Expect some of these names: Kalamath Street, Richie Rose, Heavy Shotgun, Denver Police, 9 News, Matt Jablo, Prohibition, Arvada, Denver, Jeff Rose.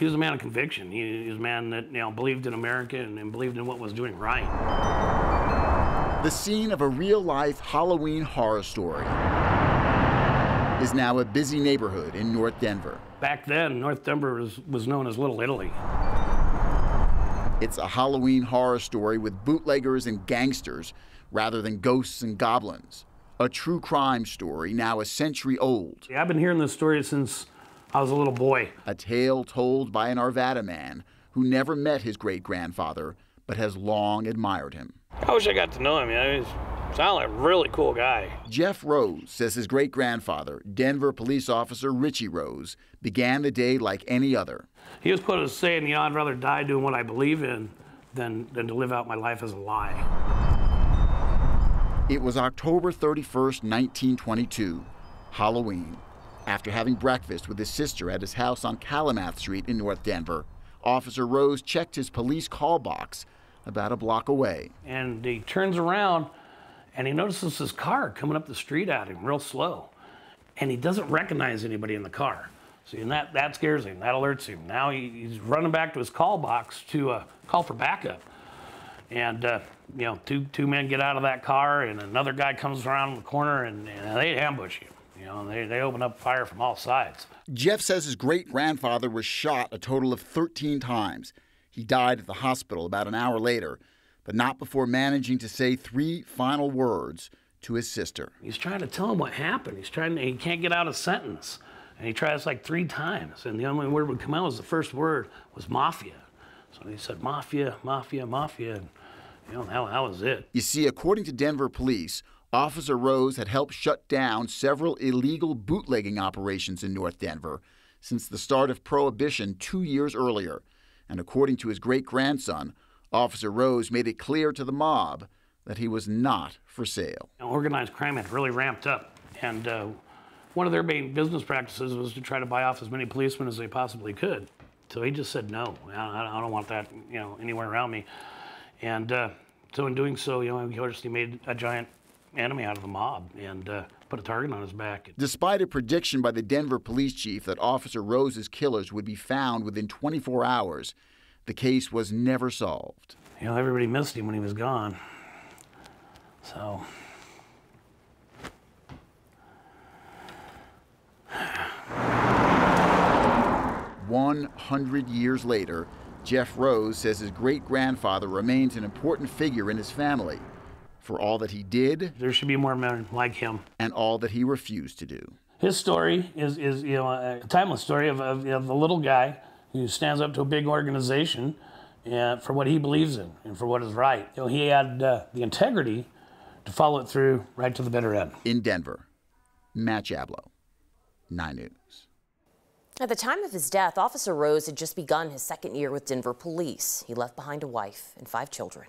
he was a man of conviction. He was a man that, you know, believed in America and believed in what was doing right. The scene of a real-life Halloween horror story is now a busy neighborhood in North Denver. Back then, North Denver was known as Little Italy. It's a Halloween horror story with bootleggers and gangsters rather than ghosts and goblins. A true crime story now a century old. Yeah, I've been hearing this story since I was a little boy. A tale told by an Arvada man who never met his great-grandfather but has long admired him. I wish I got to know him. Yeah, you know, he sounded like a really cool guy. Jeff Rose says his great-grandfather, Denver police officer Richie Rose, began the day like any other. He was quoted as saying, you know, I'd rather die doing what I believe in than to live out my life as a lie. It was October 31st, 1922, Halloween. After having breakfast with his sister at his house on Kalamath Street in North Denver, Officer Rose checked his police call box about a block away. And he turns around and he notices his car coming up the street at him real slow. And he doesn't recognize anybody in the car. See, and that scares him, that alerts him. Now he's running back to his call box to call for backup. And, you know, two men get out of that car and another guy comes around the corner and they ambush him. You know, they open up fire from all sides. Jeff says his great-grandfather was shot a total of 13 times. He died at the hospital about an hour later, but not before managing to say three final words to his sister. He's trying to tell him what happened. He can't get out a sentence. And he tries like three times, and the only word would come out was the first word was mafia. So he said, mafia, mafia, mafia, and you know, that was it. You see, according to Denver police, Officer Rose had helped shut down several illegal bootlegging operations in North Denver since the start of Prohibition 2 years earlier. And according to his great-grandson, Officer Rose made it clear to the mob that he was not for sale. Organized crime had really ramped up, and one of their main business practices was to try to buy off as many policemen as they possibly could. So he just said, no, I don't want that, you know, anywhere around me. And so in doing so, you know, he obviously made a giant enemy out of the mob and put a target on his back. Despite a prediction by the Denver police chief that Officer Rose's killers would be found within 24 hours, the case was never solved. You know, everybody missed him when he was gone. So, ...100 years later, Jeff Rose says his great-grandfather remains an important figure in his family. For all that he did, there should be more men like him, and all that he refused to do. His story is you know, a timeless story of the little guy who stands up to a big organization for what he believes in and for what is right. You know, he had the integrity to follow it through right to the bitter end. In Denver, Matt Jablo, 9 News. At the time of his death, Officer Rose had just begun his second year with Denver police. He left behind a wife and 5 children.